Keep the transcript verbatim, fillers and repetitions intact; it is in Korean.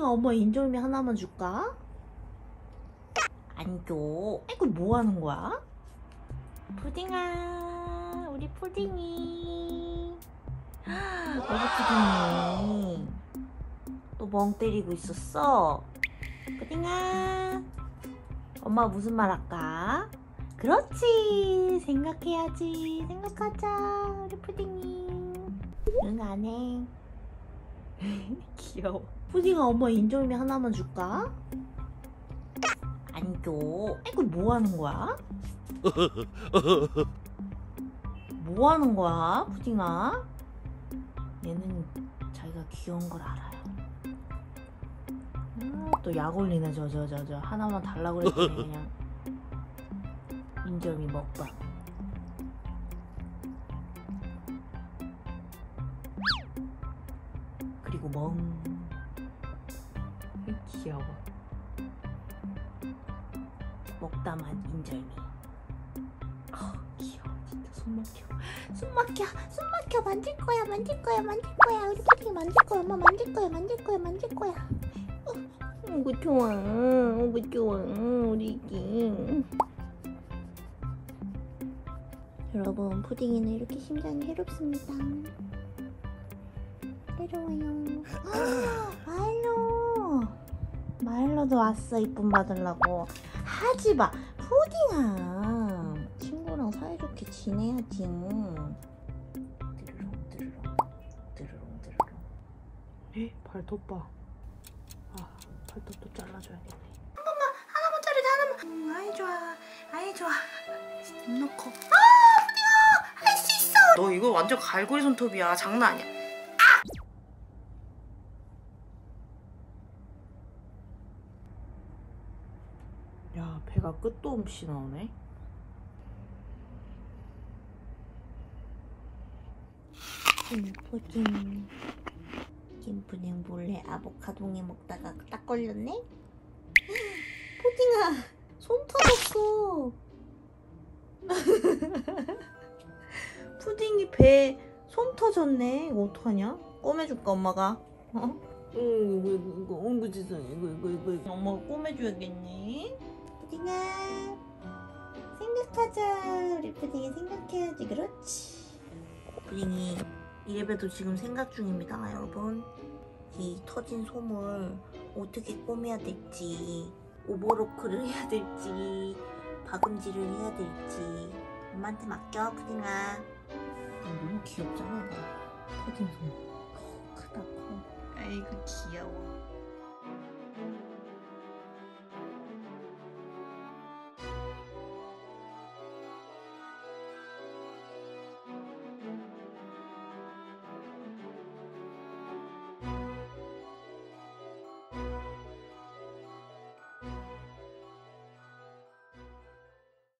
푸딩아, 엄마 인절미 하나만 줄까? 안 줘. 아이고, 뭐 하는 거야? 푸딩아, 우리 푸딩이. 우리 푸딩이 또 멍 때리고 있었어. 푸딩아, 엄마 무슨 말 할까? 그렇지, 생각해야지. 생각하자, 우리 푸딩이. 응, 안 해. 귀여워. 푸딩아, 엄마 인절미 하나만 줄까? 안 줘. 아이고, 뭐 하는 거야? 뭐 하는 거야, 푸딩아? 얘는 자기가 귀여운 걸 알아요. 음, 또 약 올리네. 저, 저, 저, 저. 하나만 달라고 그랬더니 그냥 인절미 먹방. 그리고 멍. 귀여워. 먹다만 인절미. 아, 귀여워. 진짜 숨 막혀. 숨 막혀. 숨 막혀. 만질 거야. 만질 거야. 만질 거야. 우리 푸딩이 만질 거야. 엄마 만질 거야. 만질 거야. 만질 거야. 어구 좋아. 어구 좋아. 우리 이기. 여러분, 푸딩이는 이렇게 심장이 해롭습니다. 해로워요. 마일로! 마일로도 왔어, 이쁨 받으려고. 하지 마! 푸딩아! 친구랑 사이좋게 지내야지. 드르렁, 드르렁, 드르렁, 드르렁. 에? 발톱 봐. 아, 발톱도 잘라줘야겠네. 한 번만, 하나만짜리다, 하나만. 음, 아이 좋아, 아이 좋아. 입 넣고. 너 이거 완전 갈고리 손톱이야. 장난 아니야. 아! 야, 배가 끝도 없이 나오네. 김푸딩 김푸딩 몰래 아보카동에 먹다가 딱 걸렸네? 푸딩아, 손 터졌어. 푸딩이 배에 손 터졌네. 이거 어떡하냐? 꼬매줄까, 엄마가? 어? 이거 이거 이거 엉구 지성 이거 이거 이거 이거 엄마가 꼬매줘야겠니? 푸딩아, 생각하자. 우리 푸딩이 생각해야지. 그렇지. 푸딩이 이래봬도 지금 생각 중입니다, 여러분. 이 터진 솜을 어떻게 꼬매야 될지, 오버로크를 해야 될지, 박음질을 해야 될지 엄마한테 맡겨, 푸딩아. 너무 귀엽잖아. 푸딩 손. 커, 크다, 커. 아이고, 귀여워.